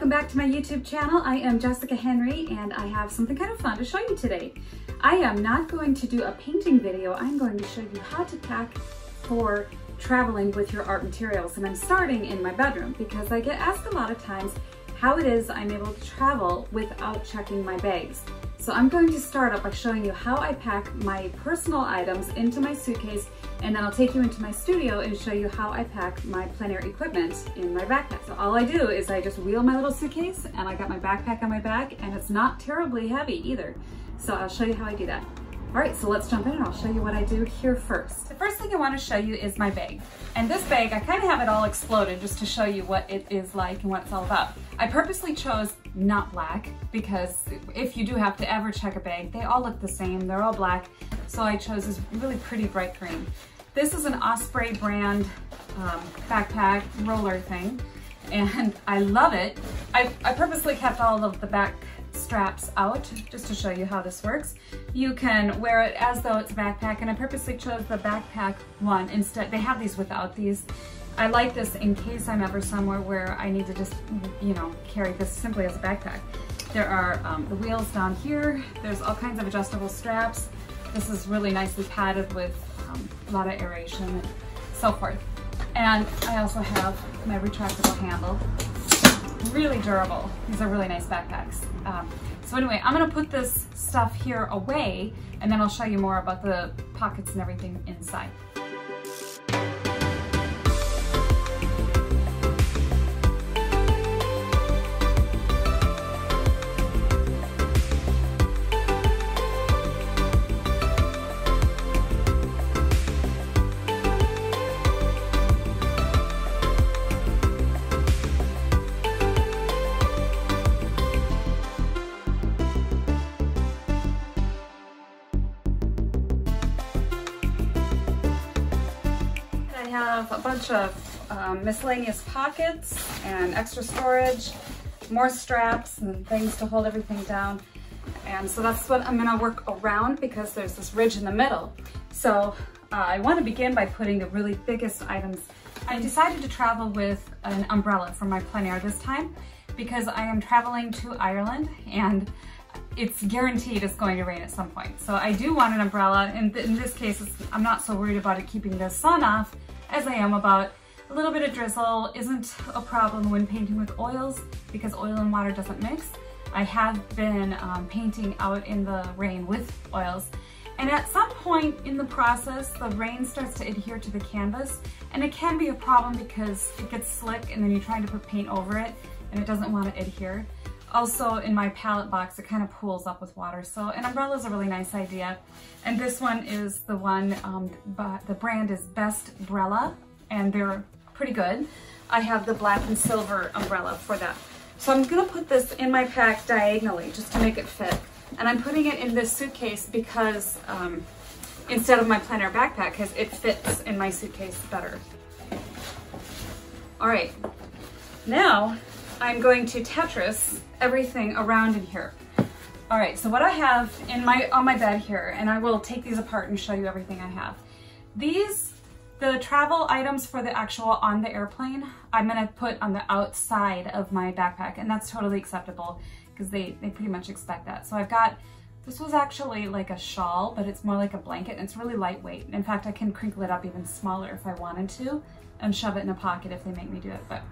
welcome back to my YouTube channel. I am Jessica Henry and I have something kind of fun to show you today. I am not going to do a painting video. I'm going to show you how to pack for traveling with your art materials, and I'm starting in my bedroom because I get asked a lot of times how it is I'm able to travel without checking my bags. So I'm going to start up by showing you how I pack my personal items into my suitcase, and then I'll take you into my studio and show you how I pack my plein air equipment in my backpack. So all I do is I just wheel my little suitcase and I got my backpack on my back, and it's not terribly heavy either. So I'll show you how I do that. All right, so let's jump in and I'll show you what I do here first. The first thing I want to show you is my bag. And this bag, I kind of have it all exploded just to show you what it is like and what it's all about. I purposely chose not black because if you do have to ever check a bag, they all look the same, they're all black. So I chose this really pretty bright green. This is an Osprey brand backpack roller thing, and I love it. I purposely kept all of the back straps out just to show you how this works. You can wear it as though it's a backpack, and I purposely chose the backpack one instead. They have these without these. I like this in case I'm ever somewhere where I need to just, you know, carry this simply as a backpack. There are the wheels down here. There's all kinds of adjustable straps. This is really nicely padded with a lot of aeration and so forth. And I also have my retractable handle. Really durable. These are really nice backpacks. So anyway, I'm gonna put this stuff here away, and then I'll show you more about the pockets and everything inside. A bunch of miscellaneous pockets and extra storage, more straps and things to hold everything down. And so that's what I'm gonna work around because there's this ridge in the middle. So I wanna begin by putting the really biggest items. I decided to travel with an umbrella for my plein air this time because I am traveling to Ireland and it's guaranteed it's going to rain at some point. So I do want an umbrella, and in this case, I'm not so worried about it keeping the sun off as I am about a little bit of drizzle. Isn't a problem when painting with oils because oil and water doesn't mix. I have been painting out in the rain with oils, and at some point in the process the rain starts to adhere to the canvas, and it can be a problem because it gets slick and then you're trying to put paint over it and it doesn't want to adhere. Also, in my palette box it kind of pools up with water, so an umbrella is a really nice idea. And this one is the one, the brand is Best Brella, and they're pretty good. I have the black and silver umbrella for that. So I'm gonna put this in my pack diagonally just to make it fit, and I'm putting it in this suitcase because instead of my plein air backpack, because it fits in my suitcase better. All right, now I'm going to Tetris everything around in here. All right, so what I have in on my bed here, and I will take these apart and show you everything I have. These, the travel items for the actual on the airplane, I'm gonna put on the outside of my backpack, and that's totally acceptable because they pretty much expect that. So I've got, this was actually like a shawl, but it's more like a blanket, and it's really lightweight. In fact, I can crinkle it up even smaller if I wanted to and shove it in a pocket if they make me do it. But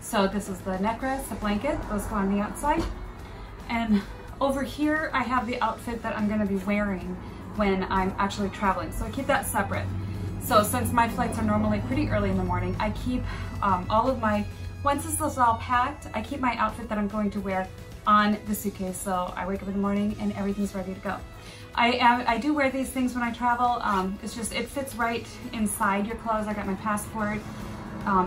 so this is the neck rest, the blanket, those go on the outside. And over here I have the outfit that I'm gonna be wearing when I'm actually traveling. So I keep that separate. So since my flights are normally pretty early in the morning, I keep all of my, once this is all packed, I keep my outfit that I'm going to wear on the suitcase. So I wake up in the morning and everything's ready to go. I do wear these things when I travel. It's just, it fits right inside your clothes. I got my passport.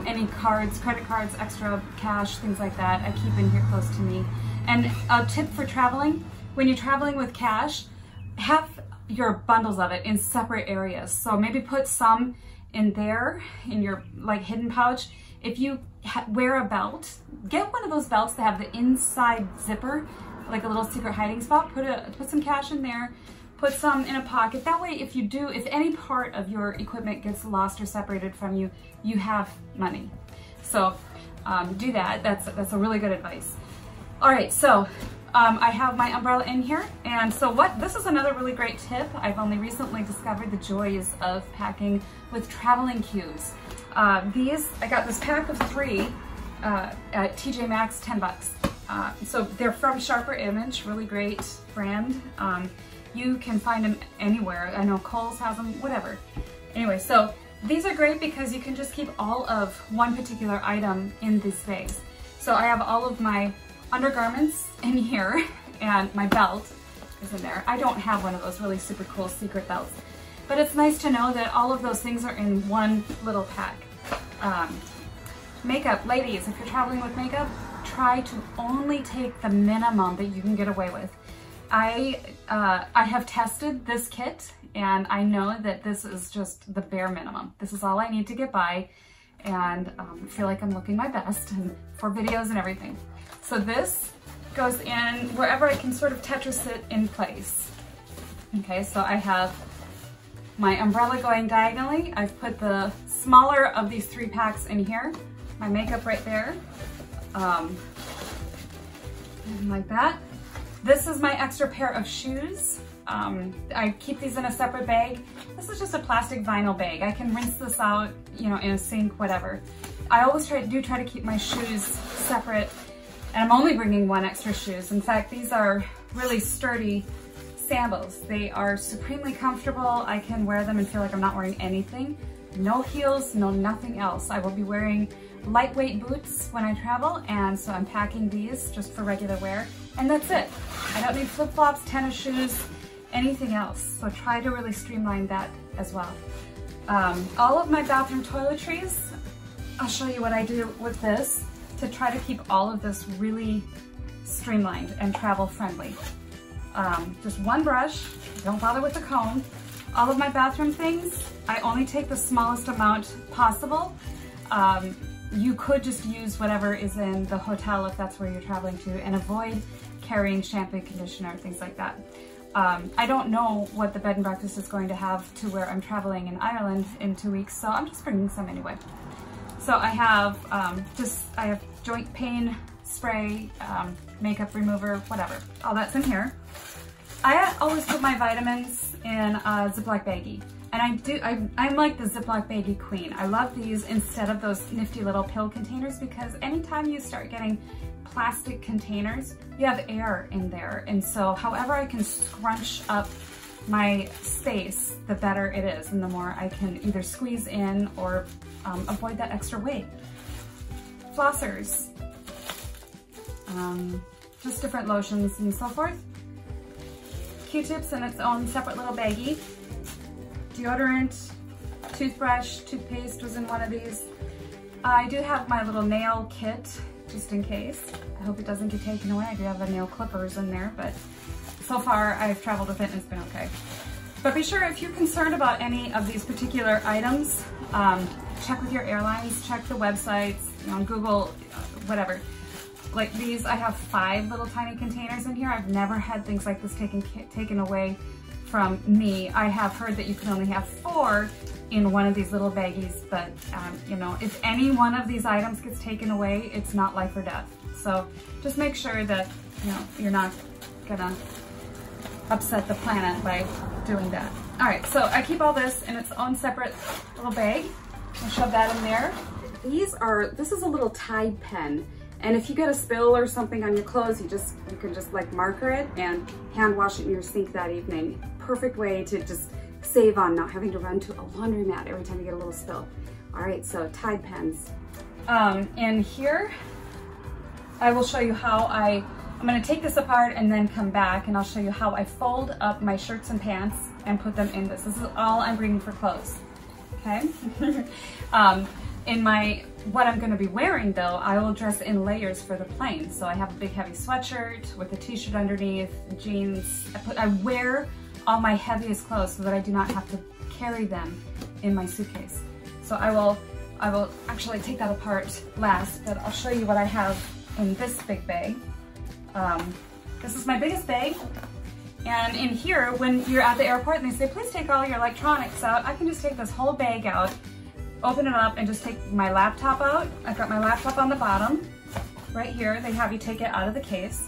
Any cards, credit cards, extra cash, things like that, I keep in here close to me. And a tip for traveling, when you're traveling with cash, have your bundles of it in separate areas. So maybe put some in there, in your like hidden pouch. If you wear a belt, get one of those belts that have the inside zipper, like a little secret hiding spot. Put some cash in there, put some in a pocket. That way, if you do, if any part of your equipment gets lost or separated from you, you have money. So do that. That's a really good advice. All right, so I have my umbrella in here, and so this is another really great tip. I've only recently discovered the joys of packing with traveling cubes. I got this pack of 3 at TJ Maxx, 10 bucks. So they're from Sharper Image, really great brand. You can find them anywhere. I know Kohl's has them, whatever. Anyway, so these are great because you can just keep all of one particular item in these bags. So I have all of my undergarments in here, and my belt is in there. I don't have one of those really super cool secret belts, but it's nice to know that all of those things are in one little pack. Makeup, ladies, if you're traveling with makeup, try to only take the minimum that you can get away with. I have tested this kit, and I know that this is just the bare minimum. This is all I need to get by, and feel like I'm looking my best and for videos and everything. So this goes in wherever I can sort of Tetris it in place. Okay, so I have my umbrella going diagonally. I've put the smaller of these 3 packs in here. My makeup right there, and like that. This is my extra pair of shoes. I keep these in a separate bag. This is just a plastic vinyl bag. I can rinse this out, you know, in a sink, whatever. I always try to keep my shoes separate, and I'm only bringing 1 extra shoes. In fact, these are really sturdy sandals. They are supremely comfortable. I can wear them and feel like I'm not wearing anything. No heels, no nothing else. I will be wearing lightweight boots when I travel, and so I'm packing these just for regular wear, and that's it. I don't need flip-flops, tennis shoes, anything else. So try to really streamline that as well. All of my bathroom toiletries, I'll show you what I do with this to try to keep all of this really streamlined and travel friendly. Just one brush, don't bother with the comb. All of my bathroom things, I only take the smallest amount possible. You could just use whatever is in the hotel if that's where you're traveling to, and avoid carrying shampoo, conditioner, things like that. I don't know what the bed and breakfast is going to have to where I'm traveling in Ireland in 2 weeks, so I'm just bringing some anyway. So I have I have joint pain spray, makeup remover, whatever. All that's in here. I always put my vitamins in a Ziploc baggie. And I'm like the Ziploc baggie queen. I love these instead of those nifty little pill containers, because anytime you start getting plastic containers, you have air in there. And so however I can scrunch up my space, the better it is, and the more I can either squeeze in or avoid that extra weight. Flossers, just different lotions and so forth. Q-tips in its own separate little baggie. Deodorant, toothbrush, toothpaste was in one of these. I do have my little nail kit, just in case. I hope it doesn't get taken away. I do have the nail clippers in there, but so far I've traveled with it and it's been okay. But be sure, if you're concerned about any of these particular items, check with your airlines, check the websites, you know, Google, whatever. Like these, I have 5 little tiny containers in here. I've never had things like this taken away from me. I have heard that you can only have 4 in one of these little baggies, but you know, if any one of these items gets taken away, it's not life or death. So just make sure that, you know, you're not gonna upset the planet by doing that. All right, so I keep all this in its own separate little bag. I'll shove that in there. This is a little Tide pen. And if you get a spill or something on your clothes, you can just like marker it and hand wash it in your sink that evening. Perfect way to just save on not having to run to a laundromat every time you get a little spill. All right, so Tide pens. In here, I will show you how I'm gonna take this apart and then come back, and I'll show you how I fold up my shirts and pants and put them in this. This is all I'm bringing for clothes, okay? What I'm gonna be wearing though, I will dress in layers for the plane. So I have a big heavy sweatshirt with a t-shirt underneath, jeans. I wear all my heaviest clothes so that I do not have to carry them in my suitcase. So I will actually take that apart last, but I'll show you what I have in this big bag. This is my biggest bag. And in here, when you're at the airport and they say, please take all your electronics out, I can just take this whole bag out open it up and just take my laptop out. I've got my laptop on the bottom right here. They have you take it out of the case.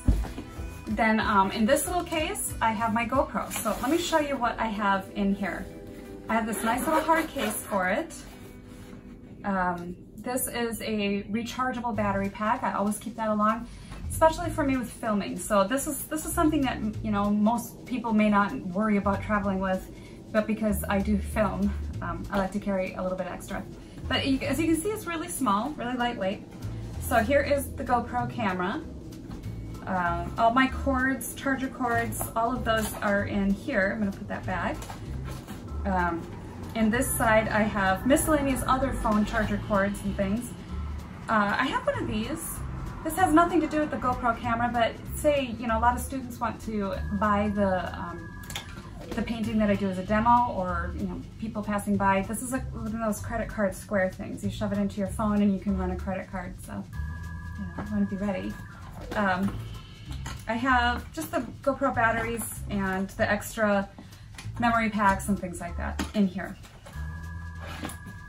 Then in this little case, I have my GoPro. So let me show you what I have in here. I have this nice little hard case for it. This is a rechargeable battery pack. I always keep that along, especially for me with filming. So this is something that, you know, most people may not worry about traveling with, but because I do film, I like to carry a little bit extra. But as you can see, it's really small, really lightweight. So here is the GoPro camera. All my cords, charger cords, all of those are in here. I'm gonna put that back. In this side, I have miscellaneous other phone charger cords and things. I have one of these. This has nothing to do with the GoPro camera, but say, you know, a lot of students want to buy the painting that I do as a demo, or, you know, people passing by. This is like one of those credit card square things. You shove it into your phone and you can run a credit card, so, you know, you want to be ready. I have just the GoPro batteries and the extra memory packs and things like that in here.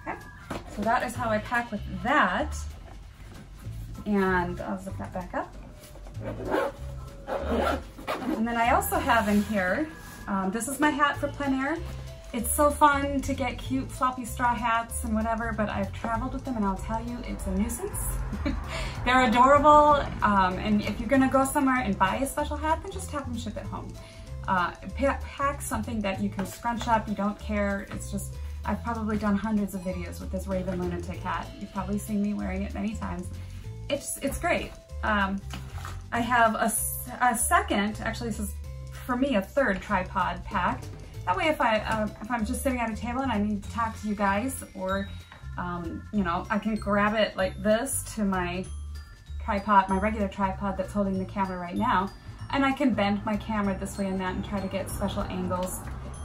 Okay, so that is how I pack with that. And I'll zip that back up. And then I also have in here, this is my hat for plein air. It's so fun to get cute floppy straw hats and whatever, but I've traveled with them and I'll tell you, it's a nuisance. They're adorable, and if you're gonna go somewhere and buy a special hat, then just have them ship it home. Pack something that you can scrunch up, you don't care. It's just, I've probably done hundreds of videos with this Raven Lunatic hat. You've probably seen me wearing it many times. It's great. I have a second, actually this is for me a third tripod pack. That way if I'm just sitting at a table and I need to talk to you guys, or you know, I can grab it like this to my tripod, my regular tripod that's holding the camera right now. And I can bend my camera this way and that and try to get special angles.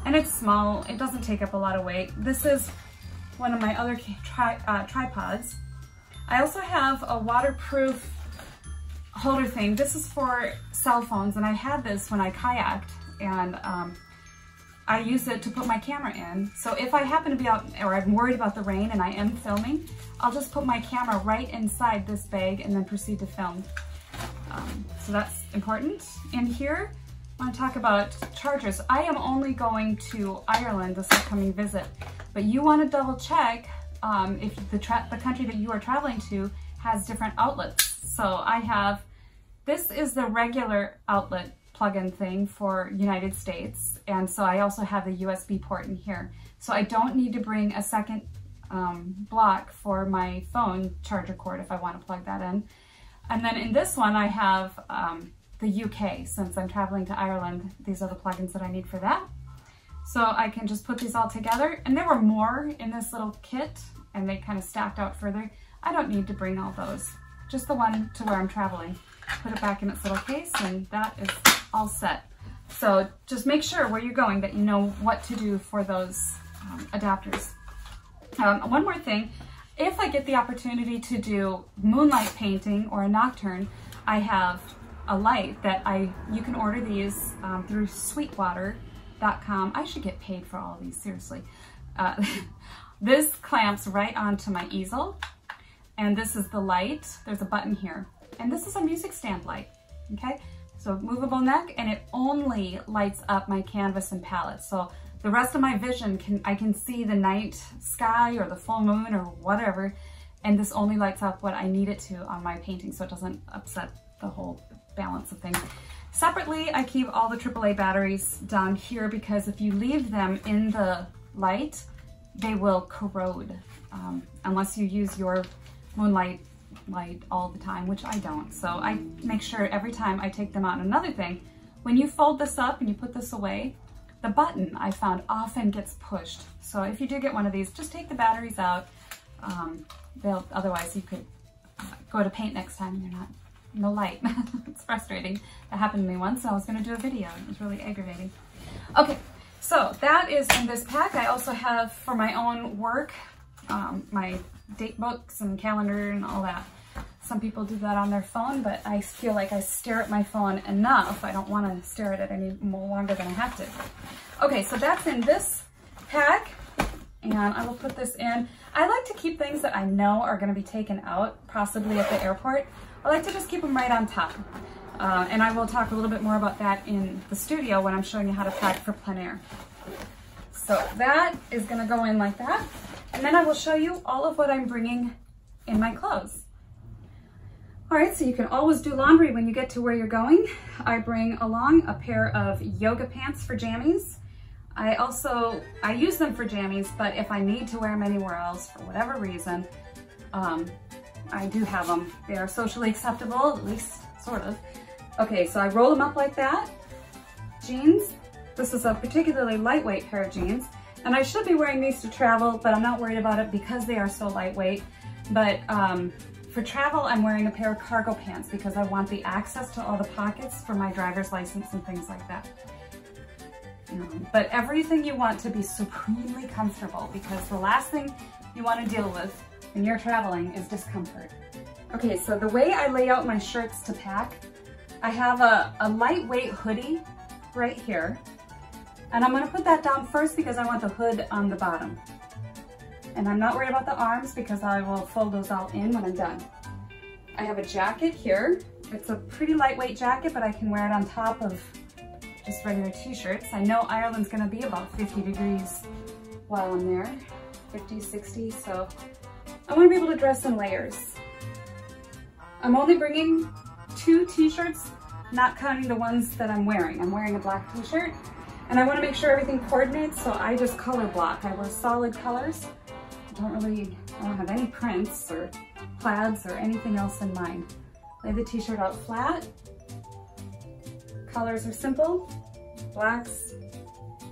And it's small, it doesn't take up a lot of weight. This is one of my other tripods. I also have a waterproof holder thing. This is for cell phones, and I had this when I kayaked, and I use it to put my camera in. So if I happen to be out, or I'm worried about the rain and I am filming, I'll just put my camera right inside this bag and then proceed to film. So that's important. In here, I want to talk about chargers. I am only going to Ireland this upcoming visit, but you want to double check if the country that you are traveling to has different outlets. So I have, this is the regular outlet plug-in thing for United States, and so I also have the USB port in here. So I don't need to bring a second block for my phone charger cord if I want to plug that in. And then in this one, I have the UK. Since I'm traveling to Ireland, these are the plugins that I need for that. So I can just put these all together. And there were more in this little kit, and they kind of stacked out further. I don't need to bring all those. Just the one to where I'm traveling. Put it back in its little case, and that is all set. So just make sure where you're going that you know what to do for those adapters. One more thing. If I get the opportunity to do moonlight painting or a nocturne, I have a light that you can order these through Sweetwater.com. I should get paid for all of these, seriously. This clamps right onto my easel, and this is the light. There's a button here, and this is a music stand light, okay? So movable neck, and it only lights up my canvas and palette. So the rest of my vision, I can see the night sky or the full moon or whatever, and this only lights up what I need it to on my painting, so it doesn't upset the whole balance of things. Separately, I keep all the AAA batteries down here, because if you leave them in the light, they will corrode, unless you use your moonlight light all the time, which I don't. So I make sure every time I take them out. And another thing, when you fold this up and you put this away, the button, I found, often gets pushed. So if you do get one of these, just take the batteries out. Otherwise you could go to paint next time and they're not, no light. It's frustrating. That happened to me once. I was gonna do a video, and it was really aggravating. Okay, so that is in this pack. I also have for my own work, my date books and calendar and all that. Some people do that on their phone, but I feel like I stare at my phone enough. I don't want to stare at it any more longer than I have to. Okay, so that's in this pack, and on. I will put this in. I like to keep things that I know are going to be taken out, possibly at the airport. I like to just keep them right on top. And I will talk a little bit more about that in the studio when I'm showing you how to pack for plein air. So that is going to go in like that. And then I will show you all of what I'm bringing in my clothes. All right, so you can always do laundry when you get to where you're going. I bring along a pair of yoga pants for jammies. I use them for jammies, but if I need to wear them anywhere else for whatever reason, I do have them. They are socially acceptable, at least sort of. Okay, so I roll them up like that. Jeans, this is a particularly lightweight pair of jeans, and I should be wearing these to travel, but I'm not worried about it because they are so lightweight. But for travel, I'm wearing a pair of cargo pants because I want the access to all the pockets for my driver's license and things like that. But everything you want to be supremely comfortable, because the last thing you want to deal with when you're traveling is discomfort. Okay, so the way I lay out my shirts to pack, I have a lightweight hoodie right here, and I'm going to put that down first because I want the hood on the bottom. And I'm not worried about the arms because I will fold those all in when I'm done. I have a jacket here. It's a pretty lightweight jacket, but I can wear it on top of just regular t-shirts. I know Ireland's going to be about 50 degrees while I'm there, 50, 60, so I want to be able to dress in layers. I'm only bringing 2 t-shirts, not counting the ones that I'm wearing. I'm wearing a black t-shirt, and I want to make sure everything coordinates, so I just color block. I wear solid colors. I don't have any prints or plaids or anything else in mind. Lay the t-shirt out flat. Colors are simple, blacks,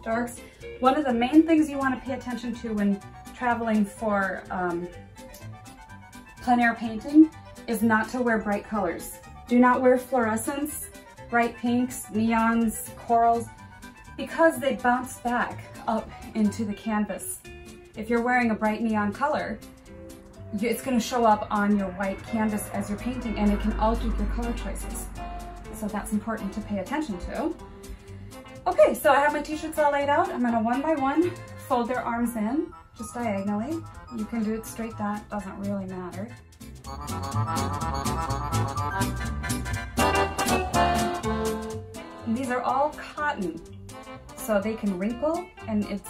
darks. One of the main things you want to pay attention to when traveling for plein air painting is not to wear bright colors. Do not wear fluorescents, bright pinks, neons, corals, because they bounce back up into the canvas. If you're wearing a bright neon color, it's going to show up on your white canvas as you're painting, and it can alter your color choices. So that's important to pay attention to. Okay, so I have my t-shirts all laid out. I'm going to one by one fold their arms in, just diagonally. You can do it straight, that doesn't really matter. And these are all cotton, so they can wrinkle and it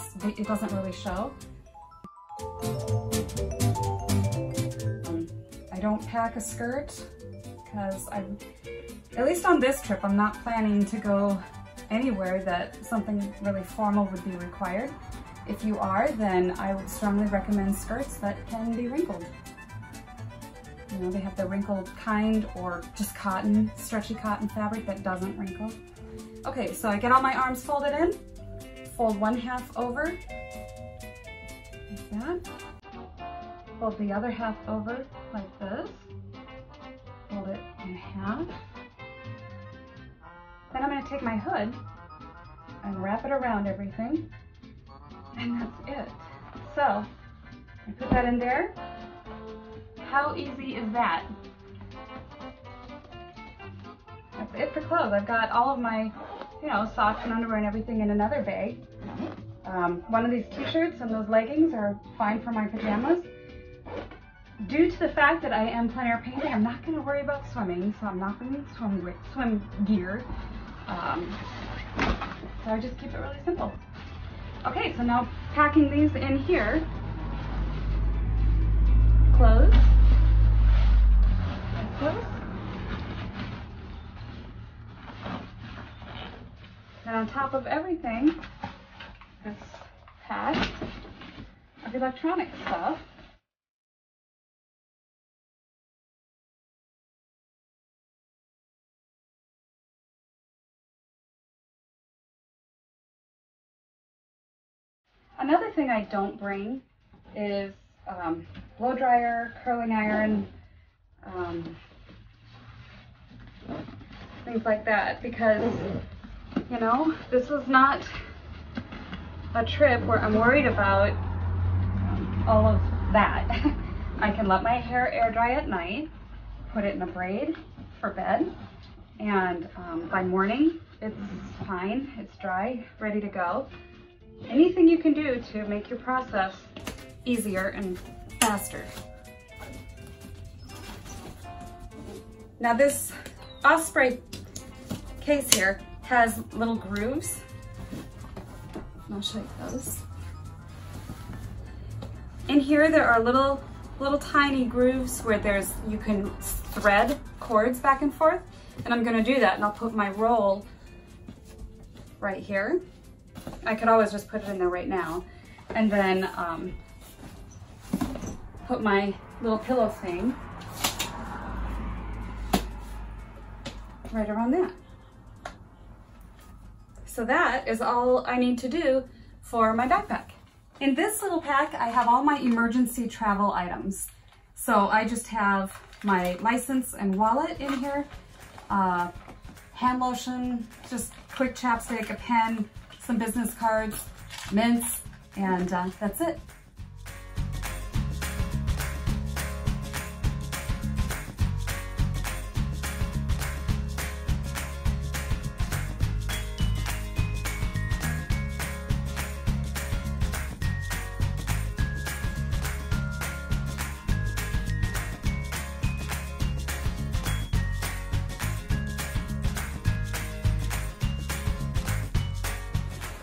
doesn't really show. I don't pack a skirt because at least on this trip, I'm not planning to go anywhere that something really formal would be required. If you are, then I would strongly recommend skirts that can be wrinkled. They have the wrinkled kind, or just cotton, stretchy cotton fabric that doesn't wrinkle. Okay, so I get all my arms folded in, fold one half over, like that. Fold the other half over like this, fold it in half. Then I'm going to take my hood and wrap it around everything, and that's it. So I put that in there. How easy is that? That's it for clothes. I've got all of my, socks and underwear and everything in another bag. One of these t-shirts and those leggings are fine for my pajamas. Due to the fact that I am plein air painting, I'm not going to worry about swimming, so I'm not bringing swim gear. So I just keep it really simple. Okay, so now packing these in here. Clothes. Like this. And on top of everything, this pack of electronic stuff. Another thing I don't bring is blow dryer, curling iron, things like that, because, this is not a trip where I'm worried about all of that. I can let my hair air dry at night, put it in a braid for bed, and by morning it's fine, it's dry, ready to go. Anything you can do to make your process easier and faster. Now this Osprey case here has little grooves, and I'll show you those. In here there are little tiny grooves where you can thread cords back and forth, and I'm going to do that, and I'll put my roll right here. I could always just put it in there right now, and then put my little pillow thing right around that. So that is all I need to do for my backpack. In this little pack, I have all my emergency travel items. So I just have my license and wallet in here, hand lotion, just quick chapstick, a pen, some business cards, mints, and that's it.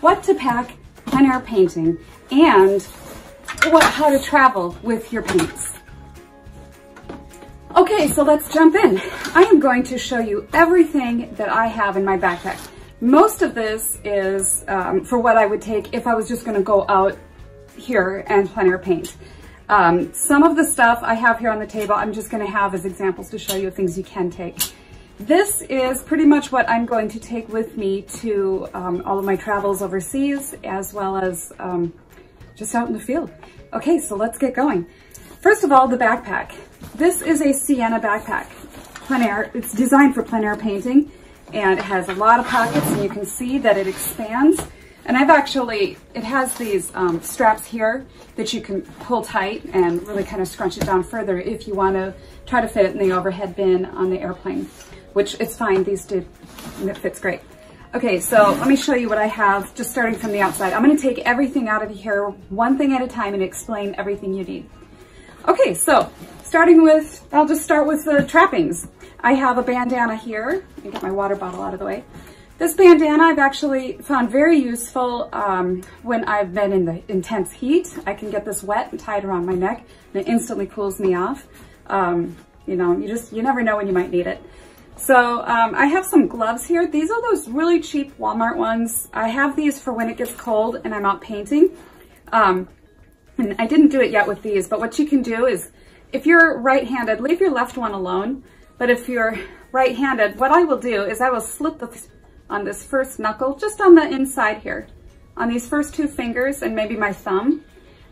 What to pack when you're painting, and how to travel with your paints. Okay, so let's jump in. I am going to show you everything that I have in my backpack. Most of this is for what I would take if I was just going to go out here and plein air paint. Some of the stuff I have here on the table, I'm just going to have as examples to show you things you can take. This is pretty much what I'm going to take with me to all of my travels overseas, as well as just out in the field. Okay, so let's get going. First of all, the backpack. This is a Sienna backpack, plein air. It's designed for plein air painting, and it has a lot of pockets, and you can see that it expands. And I've actually, it has these straps here that you can pull tight and really kind of scrunch it down further if you want to try to fit it in the overhead bin on the airplane, which it's fine, these do, and it fits great. Okay, so let me show you what I have, just starting from the outside. I'm gonna take everything out of here, one thing at a time, and explain everything you need. Okay, so starting with, I'll just start with the trappings. I have a bandana here. Let me get my water bottle out of the way. This bandana I've actually found very useful when I've been in the intense heat. I can get this wet and tie it around my neck, and it instantly cools me off. You know, you never know when you might need it. So I have some gloves here. These are those really cheap Walmart ones. I have these for when it gets cold and I'm out painting. And I didn't do it yet with these, but what you can do is, if you're right-handed, leave your left one alone. But if you're right-handed, what I will do is I will slip on this first knuckle, just on the inside here, on these first two fingers and maybe my thumb,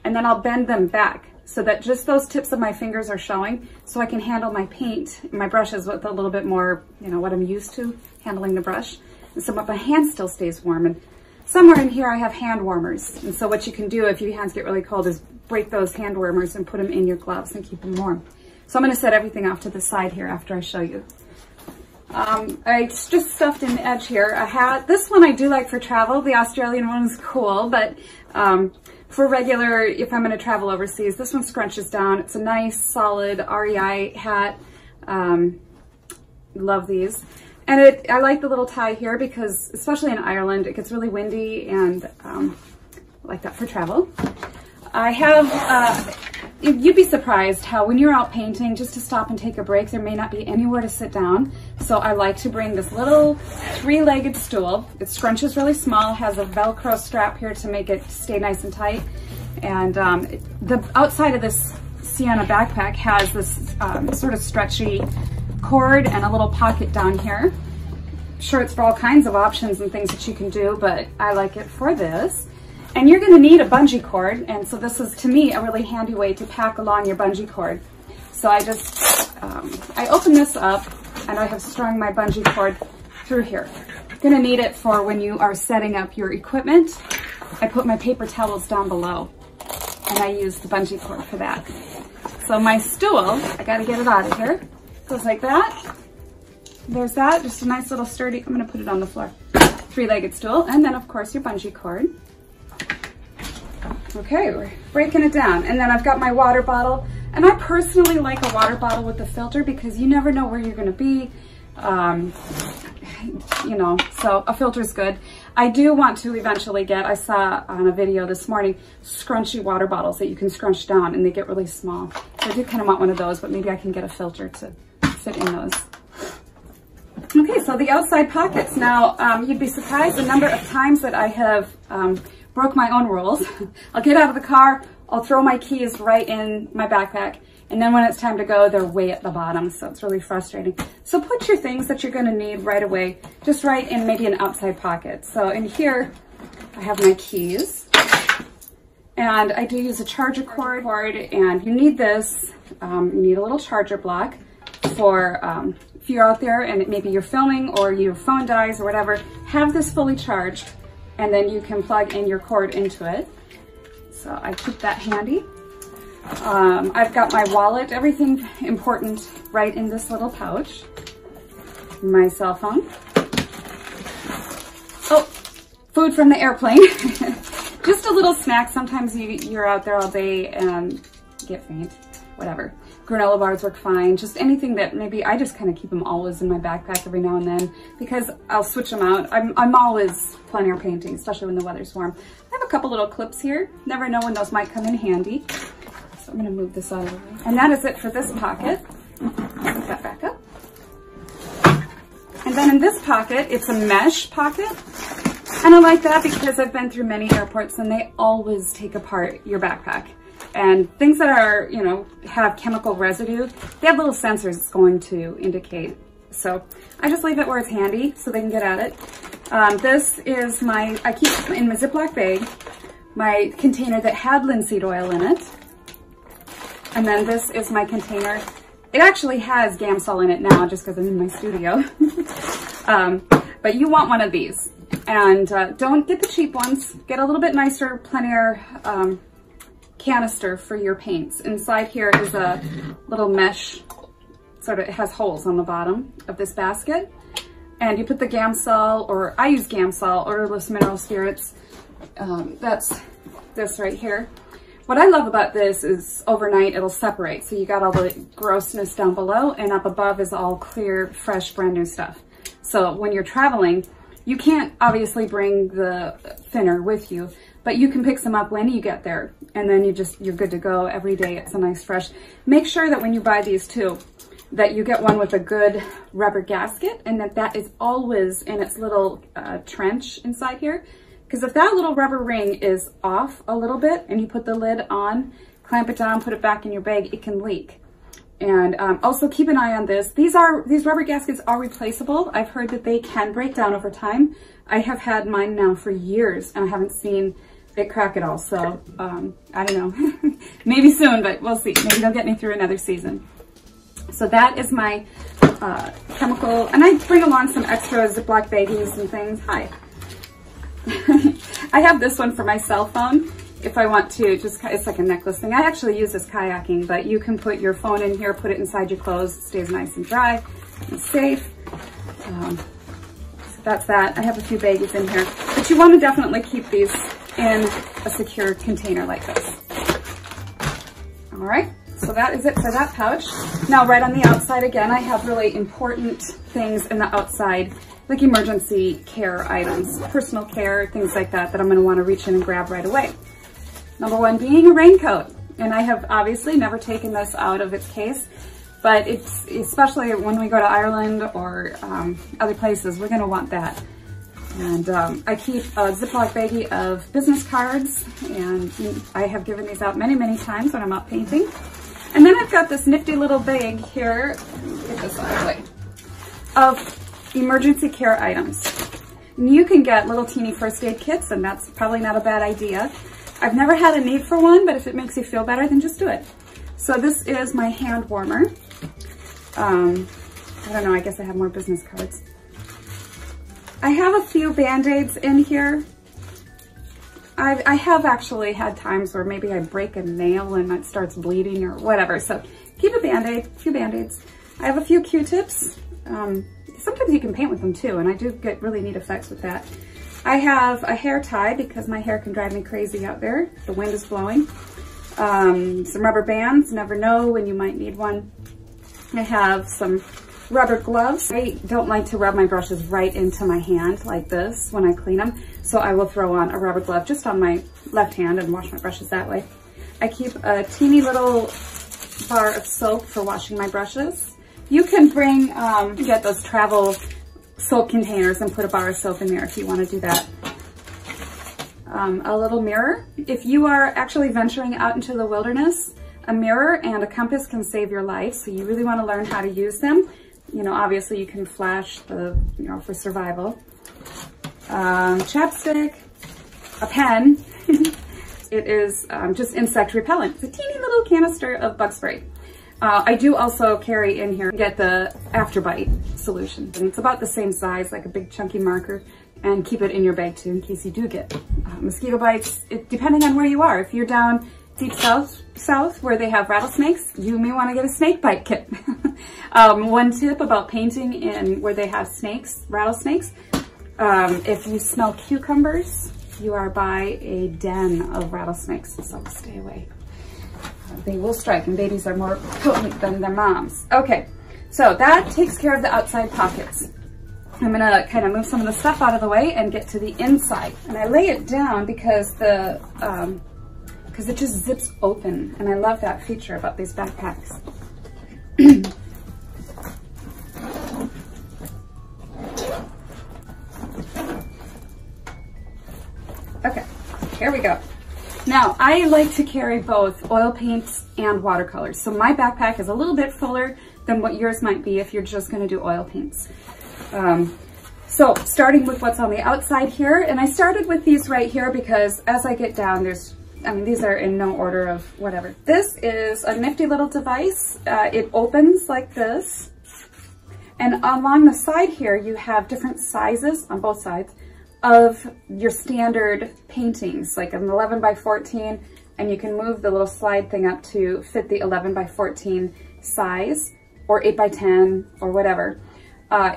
and then I'll bend them back so that just those tips of my fingers are showing, so I can handle my paint and my brushes with a little bit more, you know, what I'm used to handling the brush, and so my hand still stays warm. And somewhere in here I have hand warmers, and so what you can do if your hands get really cold is break those hand warmers and put them in your gloves and keep them warm. So I'm going to set everything off to the side here after I show you. I just stuffed in the edge here a hat. This one I do like for travel. The Australian one is cool, but for regular, if I'm going to travel overseas, this one scrunches down. It's a nice, solid REI hat. Love these. And I like the little tie here because, especially in Ireland, it gets really windy, and I like that for travel. I have... you'd be surprised how when you're out painting, just to stop and take a break, there may not be anywhere to sit down. So I like to bring this little three-legged stool. It scrunches really small, has a Velcro strap here to make it stay nice and tight. And the outside of this Sienna backpack has this sort of stretchy cord and a little pocket down here. Sure, it's for all kinds of options and things that you can do, but I like it for this. And you're going to need a bungee cord, and so this is, to me, a really handy way to pack along your bungee cord. So I just, I open this up, and I have strung my bungee cord through here. You're going to need it for when you are setting up your equipment. I put my paper towels down below, and I use the bungee cord for that. So my stool, I got to get it out of here, goes like that. There's that, just a nice little sturdy, I'm going to put it on the floor, three-legged stool, and then, of course, your bungee cord. Okay, we're breaking it down. And then I've got my water bottle. And I personally like a water bottle with a filter because you never know where you're going to be. You know, so a filter's good. I do want to eventually get, I saw on a video this morning, scrunchy water bottles that you can scrunch down and they get really small. So I do kind of want one of those, but maybe I can get a filter to fit in those. Okay, so the outside pockets. Now, you'd be surprised the number of times that I have broke my own rules. I'll get out of the car, I'll throw my keys right in my backpack, and then when it's time to go, they're way at the bottom, so it's really frustrating. So put your things that you're going to need right away, just right in maybe an outside pocket. So in here, I have my keys, and I do use a charger cord, and you need this. You need a little charger block for if you're out there and maybe you're filming or your phone dies or whatever, have this fully charged, and then you can plug in your cord into it. So I keep that handy. I've got my wallet, everything important right in this little pouch. My cell phone. Oh, food from the airplane. Just a little snack. Sometimes you're out there all day and get faint, whatever. Granola bars work fine. Just anything that maybe I just kind of keep them always in my backpack every now and then because I'll switch them out. I'm always plein air painting, especially when the weather's warm. I have a couple little clips here. Never know when those might come in handy. So I'm going to move this out of the way. And that is it for this pocket. Put that back up. And then in this pocket, it's a mesh pocket. And I like that because I've been through many airports and they always take apart your backpack. And things that are, you know, have chemical residue, they have little sensors it's going to indicate. So I just leave it where it's handy so they can get at it. This is my, I keep in my Ziploc bag, my container that had linseed oil in it. And then this is my container. It actually has Gamsol in it now just because I'm in my studio. But you want one of these. And don't get the cheap ones. Get a little bit nicer plein air canister for your paints. Inside here is a little mesh, sort of, it has holes on the bottom of this basket. And you put the Gamsol, or I use Gamsol, odorless mineral spirits. That's this right here. What I love about this is overnight it'll separate. So you got all the grossness down below and up above is all clear, fresh, brand new stuff. So when you're traveling, you can't obviously bring the thinner with you, but you can pick some up when you get there. And then you just, you're good to go every day. It's a nice fresh. Make sure that when you buy these too, that you get one with a good rubber gasket and that that is always in its little trench inside here. Because if that little rubber ring is off a little bit and you put the lid on, clamp it down, put it back in your bag, it can leak. And also keep an eye on this. These rubber gaskets are replaceable. I've heard that they can break down over time. I have had mine now for years and I haven't seen it crack at all. So I don't know, maybe soon, but we'll see. Maybe they'll get me through another season. So that is my chemical, and I bring along some extra Ziploc baggies and things. Hi. I have this one for my cell phone if I want to, just it's like a necklace thing. I actually use this kayaking, but you can put your phone in here, put it inside your clothes, it stays nice and dry and safe. So that's that. I have a few baggies in here, but you want to definitely keep these in a secure container like this. All right, so that is it for that pouch. Now right on the outside again, I have really important things in the outside, like emergency care items, personal care, things like that, that I'm going to want to reach in and grab right away. Number one being a raincoat. And I have obviously never taken this out of its case, but it's, especially when we go to Ireland or other places, we're going to want that. And I keep a Ziploc baggie of business cards, and I have given these out many, many times when I'm out painting. And then I've got this nifty little bag here, get this out of the way, of emergency care items. And you can get little teeny first aid kits, and that's probably not a bad idea. I've never had a need for one, but if it makes you feel better, then just do it. So this is my hand warmer. I don't know, I guess I have more business cards. I have a few Band-Aids in here. I have actually had times where maybe I break a nail and it starts bleeding or whatever. So keep a Band-Aid, a few Band-Aids. I have a few Q-tips. Sometimes you can paint with them too, and I do get really neat effects with that. I have a hair tie because my hair can drive me crazy out there. The wind is blowing. Some rubber bands, never know when you might need one. I have some rubber gloves. I don't like to rub my brushes right into my hand like this when I clean them, so I will throw on a rubber glove just on my left hand and wash my brushes that way. I keep a teeny little bar of soap for washing my brushes. You can bring, get those travel soap containers and put a bar of soap in there if you want to do that. A little mirror. If you are actually venturing out into the wilderness, a mirror and a compass can save your life, so you really want to learn how to use them. You know, obviously you can flash the, you know, for survival. Chapstick, a pen. It is just insect repellent. It's a teeny little canister of bug spray. I do also carry in here, get the afterbite solution. And it's about the same size, like a big chunky marker, and keep it in your bag too in case you do get mosquito bites, depending on where you are. If you're down deep south where they have rattlesnakes, you may want to get a snake bite kit. One tip about painting in where they have snakes, rattlesnakes, if you smell cucumbers, you are by a den of rattlesnakes, so stay away. They will strike, and babies are more potent than their moms. Okay, so that takes care of the outside pockets. I'm gonna kind of move some of the stuff out of the way and get to the inside. And I lay it down because the because it just zips open, and I love that feature about these backpacks. Okay, here we go. Now, I like to carry both oil paints and watercolors, so my backpack is a little bit fuller than what yours might be if you're just gonna do oil paints. So starting with what's on the outside here, and I started with these right here because as I get down, there's, I mean, these are in no order of whatever. This is a nifty little device. It opens like this. And along the side here, you have different sizes on both sides of your standard paintings, like an 11 by 14, and you can move the little slide thing up to fit the 11 by 14 size or 8 by 10 or whatever.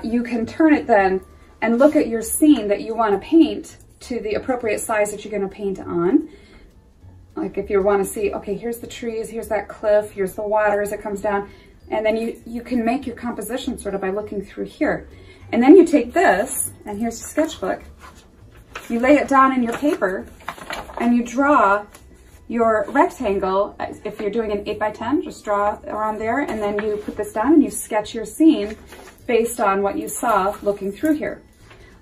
You can turn it then and look at your scene that you want to paint to the appropriate size that you're going to paint on. Like if you want to see, okay, here's the trees, here's that cliff, here's the water as it comes down. And then you can make your composition sort of by looking through here. And then you take this, and here's your sketchbook, you lay it down in your paper, and you draw your rectangle. If you're doing an 8 by 10, just draw around there, and then you put this down and you sketch your scene based on what you saw looking through here.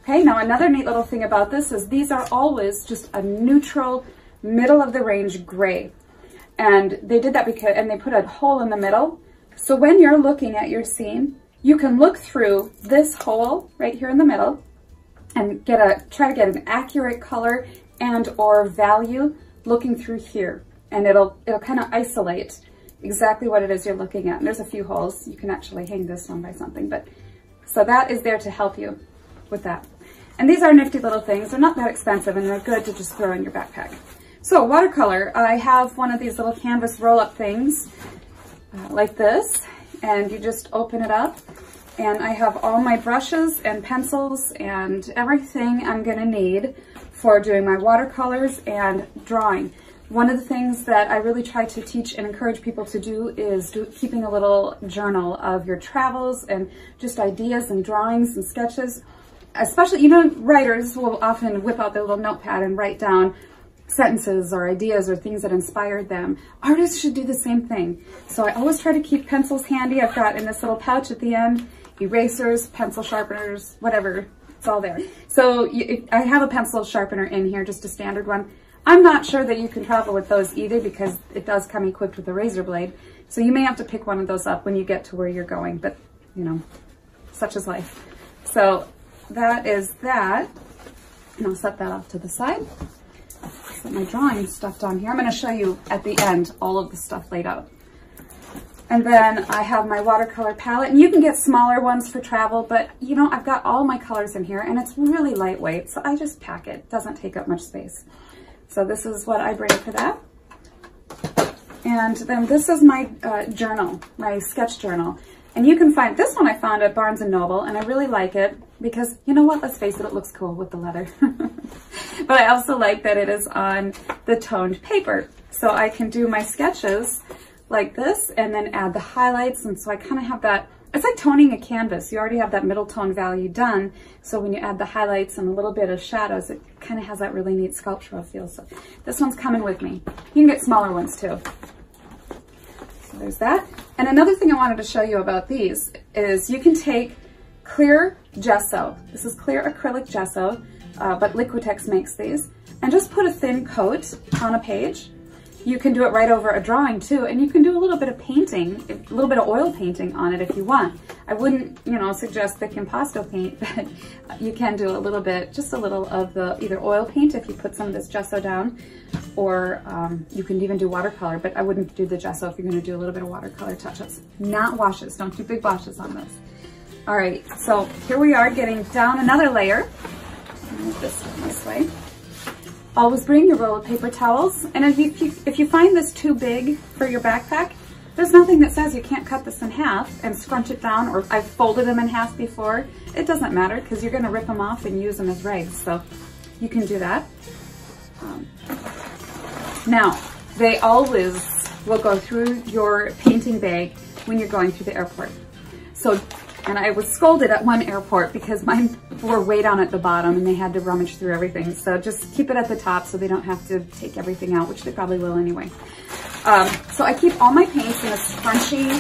Okay, now another neat little thing about this is these are always just a neutral, middle of the range gray, and they did that because, and they put a hole in the middle, so when you're looking at your scene you can look through this hole right here in the middle and get a, try to get an accurate color and or value looking through here, and it'll kind of isolate exactly what it is you're looking at. And there's a few holes, you can actually hang this one by something, but so that is there to help you with that. And these are nifty little things, they're not that expensive, and they're good to just throw in your backpack. So watercolor, I have one of these little canvas roll-up things like this, and you just open it up, and I have all my brushes and pencils and everything I'm gonna need for doing my watercolors and drawing. One of the things that I really try to teach and encourage people to do is keeping a little journal of your travels and just ideas and drawings and sketches. Especially, you know, writers will often whip out their little notepad and write down sentences or ideas or things that inspired them. Artists should do the same thing. So I always try to keep pencils handy. I've got in this little pouch at the end, erasers, pencil sharpeners, whatever, it's all there. So I have a pencil sharpener in here, just a standard one. I'm not sure that you can travel with those either because it does come equipped with a razor blade. So you may have to pick one of those up when you get to where you're going, but you know, such is life. So that is that, and I'll set that off to the side. Put my drawing stuff down here. I'm going to show you at the end all of the stuff laid out. And then I have my watercolor palette, and you can get smaller ones for travel, but you know, I've got all my colors in here and it's really lightweight, so I just pack it. It doesn't take up much space. So this is what I bring for that. And then this is my journal, my sketch journal. And you can find, this one I found at Barnes & Noble, and I really like it because, you know what, let's face it, it looks cool with the leather. But I also like that it is on the toned paper. So I can do my sketches like this and then add the highlights. And so I kind of have that, it's like toning a canvas. You already have that middle tone value done. So when you add the highlights and a little bit of shadows, it kind of has that really neat sculptural feel. So this one's coming with me. You can get smaller ones too. So there's that. And another thing I wanted to show you about these is you can take clear gesso. This is clear acrylic gesso, but Liquitex makes these. And just put a thin coat on a page. You can do it right over a drawing too, and you can do a little bit of painting, a little bit of oil painting on it if you want. I wouldn't, you know, suggest thick impasto paint, but you can do a little bit, just a little of the either oil paint if you put some of this gesso down, or you can even do watercolor, but I wouldn't do the gesso if you're gonna do a little bit of watercolor touch-ups. Not washes, don't do big washes on this. All right, so here we are getting down another layer. Move this one this way. Always bring your roll of paper towels, and if you find this too big for your backpack, there's nothing that says you can't cut this in half and scrunch it down, or I've folded them in half before. It doesn't matter, because you're gonna rip them off and use them as rags, so you can do that. Now, they always will go through your painting bag when you're going through the airport. So, and I was scolded at one airport because mine were way down at the bottom and they had to rummage through everything. So just keep it at the top so they don't have to take everything out, which they probably will anyway. So I keep all my paints in a scrunchy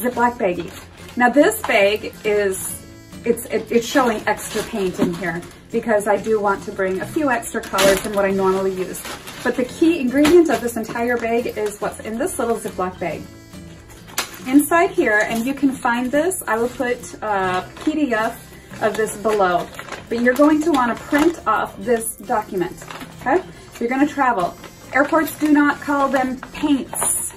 Ziploc baggie. Now this bag is, it's showing extra paint in here because I do want to bring a few extra colors than what I normally use. But the key ingredient of this entire bag is what's in this little Ziploc bag. Inside here, and you can find this, I will put a PDF of this below, but you're going to want to print off this document, okay? So you're going to travel. Airports do not call them paints.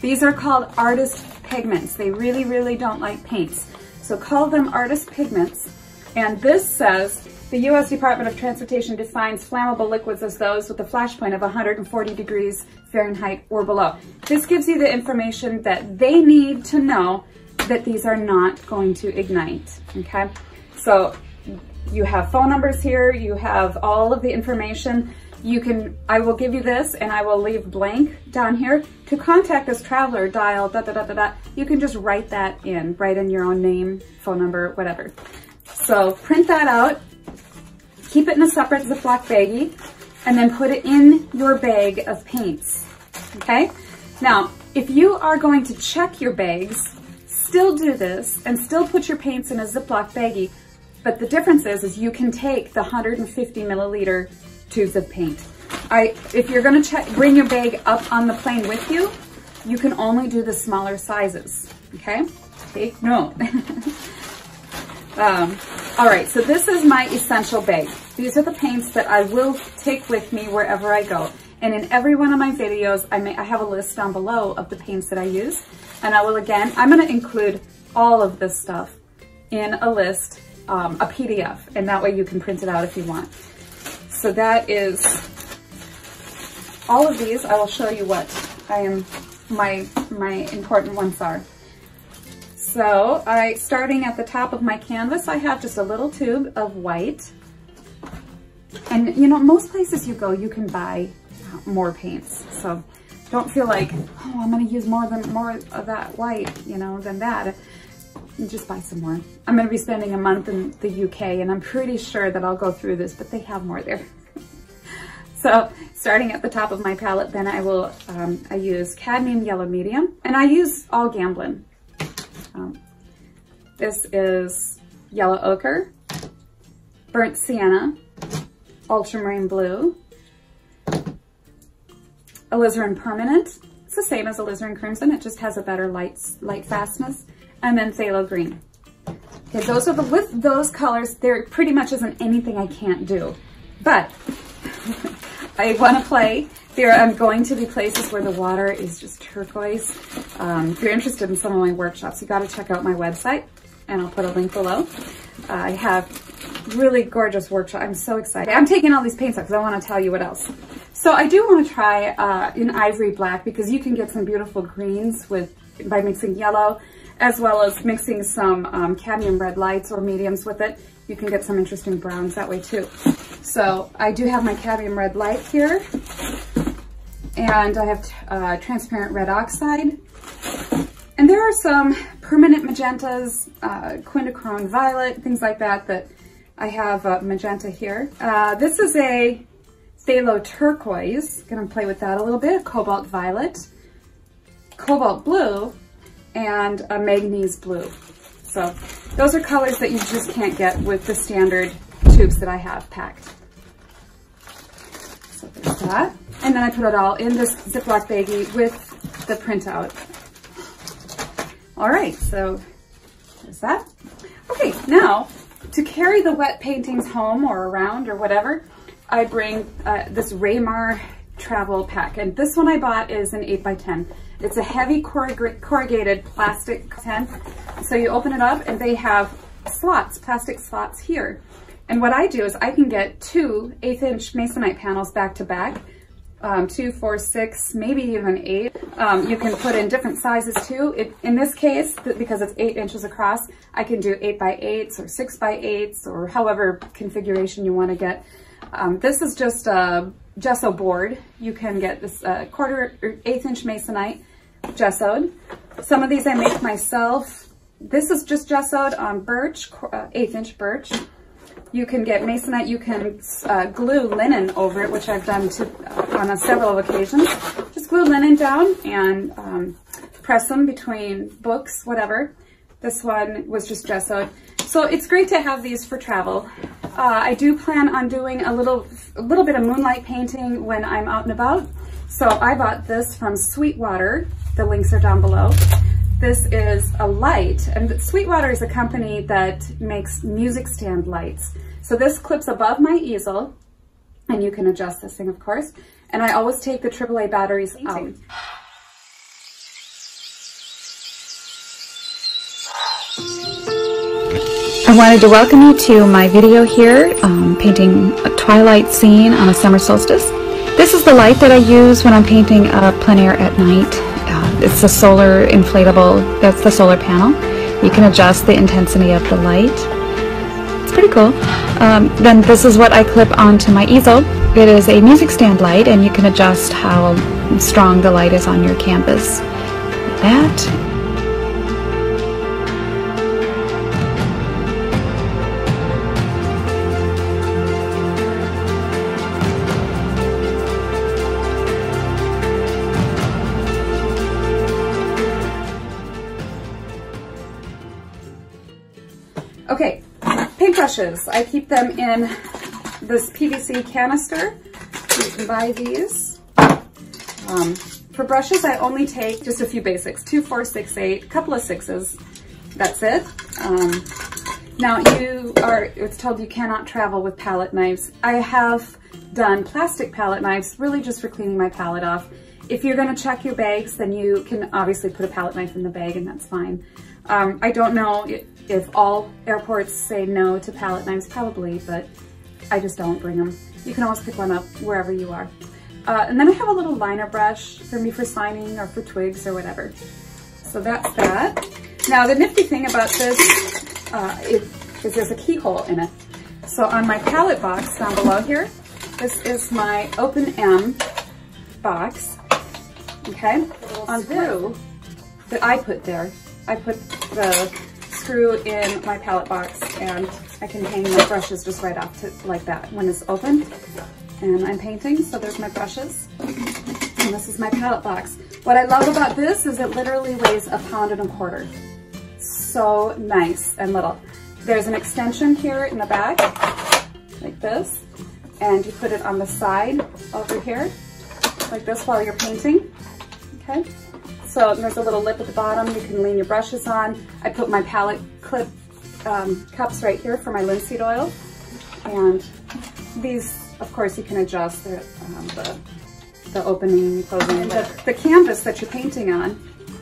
These are called artist pigments. They really, really don't like paints. So call them artist pigments. And this says, the U.S. Department of Transportation defines flammable liquids as those with a flashpoint of 140 degrees Fahrenheit or below. This gives you the information that they need to know that these are not going to ignite, okay? So you have phone numbers here, you have all of the information. You can, I will give you this and I will leave blank down here to contact this traveler, dial da da da da da. You can just write that in, write in your own name, phone number, whatever. So print that out. Keep it in a separate Ziploc baggie and then put it in your bag of paints, okay? Now, if you are going to check your bags, still do this and still put your paints in a Ziploc baggie, but the difference is you can take the 150 milliliter tubes of paint. If you're gonna bring your bag up on the plane with you, you can only do the smaller sizes, okay? Take note. All right, so this is my essential bag. These are the paints that I will take with me wherever I go. And in every one of my videos, I have a list down below of the paints that I use. And I will again, I'm gonna include all of this stuff in a list, a PDF, and that way you can print it out if you want. So that is all of these. I will show you what I am, my important ones are. So starting at the top of my canvas, I have just a little tube of white. And you know, most places you go, you can buy more paints. So don't feel like, oh, I'm gonna use more of that white, you know, than that. You just buy some more. I'm gonna be spending a month in the UK and I'm pretty sure that I'll go through this, but they have more there. So starting at the top of my palette, then I will, I use Cadmium Yellow Medium and I use all Gamblin. This is Yellow Ochre, Burnt Sienna, Ultramarine Blue, Alizarin Permanent. It's the same as Alizarin Crimson, it just has a better light fastness, and then Phthalo Green. Okay, those are with those colors, there pretty much isn't anything I can't do, but I want to play. I'm going to the places where the water is just turquoise. If you're interested in some of my workshops, you got to check out my website, and I'll put a link below. I have really gorgeous workshop. I'm so excited. I'm taking all these paints up because I want to tell you what else. So I do want to try an Ivory Black, because you can get some beautiful greens by mixing yellow, as well as mixing some cadmium red lights or mediums with it. You can get some interesting browns that way too. So I do have my cadmium red light here, and I have transparent red oxide. And there are some permanent magentas, quinacrone violet, things like that, that I have magenta here. This is a phthalo turquoise, gonna play with that a little bit, cobalt violet, cobalt blue, and a manganese blue. So those are colors that you just can't get with the standard tubes that I have packed. So there's that. And then I put it all in this Ziploc baggie with the printout. All right, so there's that. Okay, now to carry the wet paintings home or around or whatever, I bring this Raymar travel pack. And this one I bought is an 8x10. It's a heavy corrugated plastic tent. So you open it up and they have slots, plastic slots here. And what I do is I can get 2 1/8-inch masonite panels back to back, 2, 4, 6, maybe even 8. You can put in different sizes too. In this case, because it's 8 inches across, I can do 8x8s or 6x8s or however configuration you want to get. This is just a gesso board. You can get this 1/4 or 1/8-inch masonite gessoed. Some of these I make myself. This is just gessoed on birch, 1/8-inch birch. You can get masonite, you can glue linen over it, which I've done on several occasions. Just glue linen down and press them between books, whatever. This one was just gessoed. So it's great to have these for travel. I do plan on doing a little bit of moonlight painting when I'm out and about. So I bought this from Sweetwater. The links are down below. This is a light, and Sweetwater is a company that makes music stand lights. So this clips above my easel, and you can adjust this thing, of course. And I always take the AAA batteries out. I wanted to welcome you to my video here, painting a twilight scene on a summer solstice. This is the light that I use when I'm painting plein air at night. It's a solar inflatable, that's the solar panel. You can adjust the intensity of the light. It's pretty cool. Then this is what I clip onto my easel. It is a music stand light, and you can adjust how strong the light is on your canvas. Like that. Okay, paintbrushes. I keep them in this PVC canister. You can buy these. For brushes, I only take just a few basics, 2, 4, 6, 8, a couple of 6s. That's it. Now it's told you cannot travel with palette knives. I have done plastic palette knives, really just for cleaning my palette off. If you're gonna check your bags, then you can obviously put a palette knife in the bag, and that's fine. I don't know if all airports say no to palette knives, probably, but I just don't bring them. You can always pick one up wherever you are. And then I have a little liner brush for me for signing or for twigs or whatever. So that's that. Now the nifty thing about this is there's a keyhole in it. So on my palette box down below here, this is my Open M box, okay? On blue that I put there. I put the screw in my palette box, and I can hang my brushes just right off to, like that, when it's open. And I'm painting, so there's my brushes. And this is my palette box. What I love about this is it literally weighs 1.25 pounds. So nice and little. There's an extension here in the back, like this. And you put it on the side over here, like this, while you're painting, okay? So there's a little lip at the bottom you can lean your brushes on. I put my palette clip cups right here for my linseed oil. And these, of course, you can adjust the opening, closing. And the canvas that you're painting on,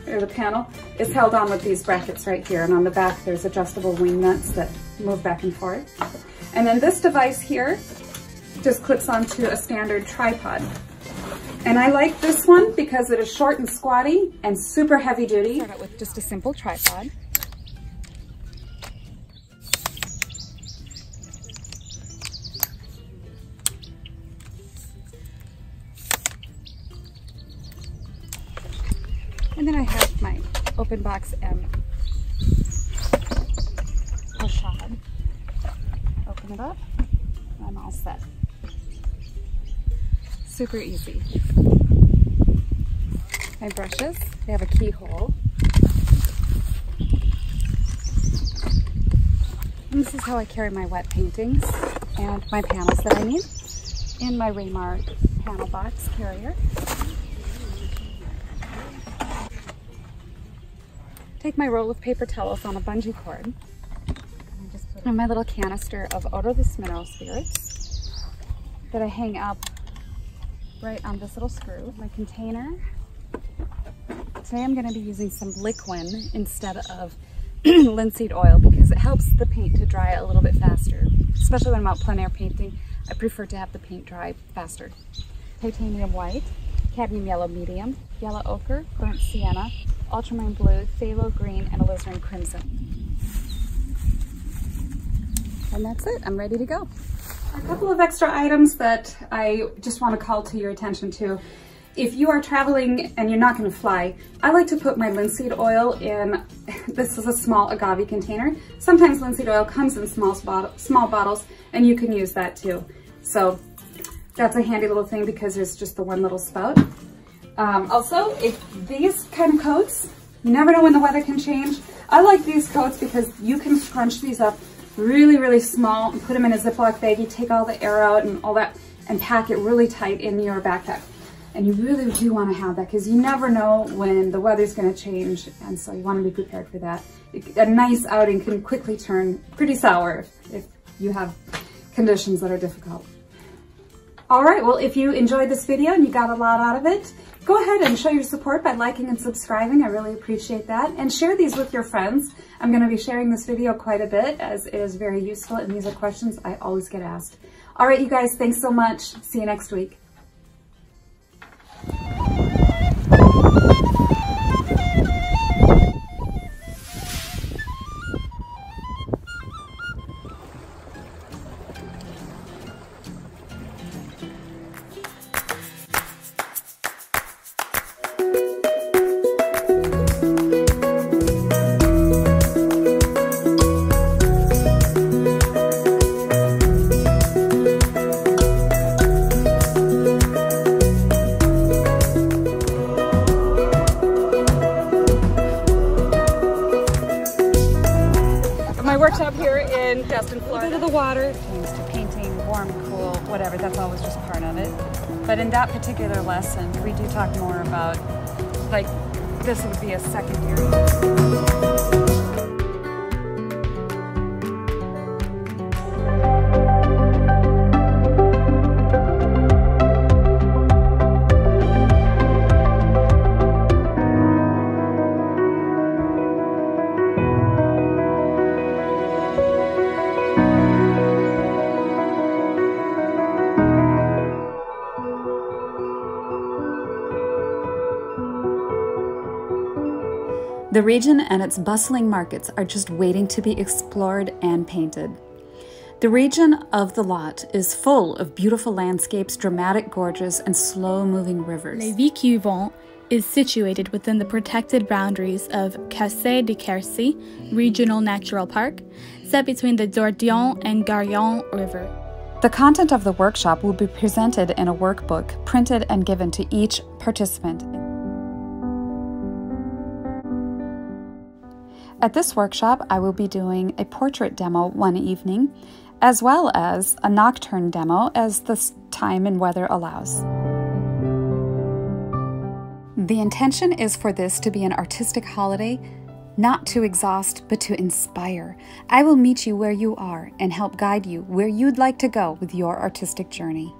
or the panel, is held on with these brackets right here. And on the back, there's adjustable wing nuts that move back and forth. And then this device here just clips onto a standard tripod. And I like this one because it is short and squatty and super heavy duty. Start out with just a simple tripod. And then I have my open box and Pochade. Open it up, I'm all set. Super easy. My brushes, they have a keyhole. And this is how I carry my wet paintings and my panels that I need in my Raymar panel box carrier. Take my roll of paper towels on a bungee cord. And I just put in my little canister of odorless mineral spirits that I hang up right on this little screw. My container. Today I'm going to be using some Liquitex instead of linseed oil because it helps the paint to dry a little bit faster. Especially when I'm out plein air painting, I prefer to have the paint dry faster. Titanium White, Cadmium Yellow Medium, Yellow Ochre, Burnt Sienna, Ultramarine Blue, Phthalo Green, and Alizarin Crimson. And that's it, I'm ready to go. A couple of extra items that I just want to call to your attention to. If you are traveling and you're not going to fly, I like to put my linseed oil in, this is a small agave container. Sometimes linseed oil comes in small bottles and you can use that too. So that's a handy little thing because there's just the one little spout. Also, if these kind of coats, you never know when the weather can change. I like these coats because you can scrunch these up really, really small and put them in a Ziploc bag. You take all the air out and all that and pack it really tight in your backpack. And you really do want to have that because you never know when the weather's going to change. And so you want to be prepared for that. A nice outing can quickly turn pretty sour if you have conditions that are difficult. All right, well, if you enjoyed this video and you got a lot out of it, go ahead and show your support by liking and subscribing. I really appreciate that. And share these with your friends. I'm going to be sharing this video quite a bit as it is very useful and these are questions I always get asked. All right, you guys, thanks so much. See you next week. But in that particular lesson, we do talk more about, like, this would be a secondary. The region and its bustling markets are just waiting to be explored and painted. The region of the Lot is full of beautiful landscapes, dramatic gorges, and slow-moving rivers. Les Vies qui vont is situated within the protected boundaries of Cassé de Quercy Regional Natural Park, set between the Dordogne and Garonne River. The content of the workshop will be presented in a workbook, printed and given to each participant. At this workshop, I will be doing a portrait demo one evening, as well as a nocturne demo as the time and weather allows. The intention is for this to be an artistic holiday, not to exhaust, but to inspire. I will meet you where you are and help guide you where you'd like to go with your artistic journey.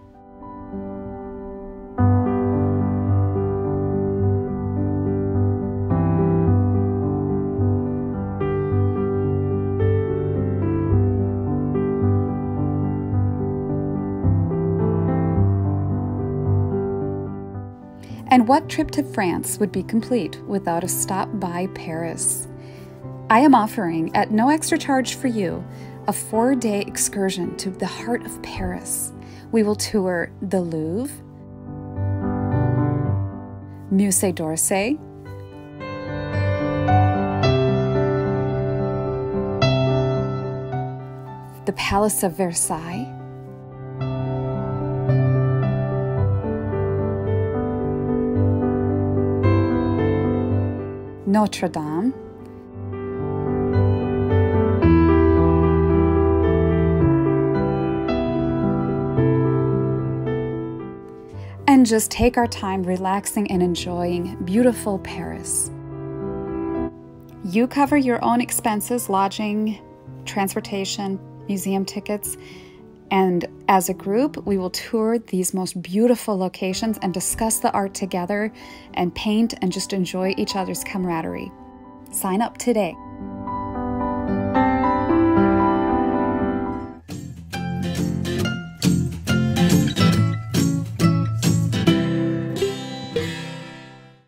And what trip to France would be complete without a stop by Paris? I am offering, at no extra charge for you, a 4-day excursion to the heart of Paris. We will tour the Louvre, Musée d'Orsay, the Palace of Versailles, Notre Dame, and just take our time relaxing and enjoying beautiful Paris. You cover your own expenses, lodging, transportation, museum tickets, and as a group, we will tour these most beautiful locations and discuss the art together and paint and just enjoy each other's camaraderie. Sign up today.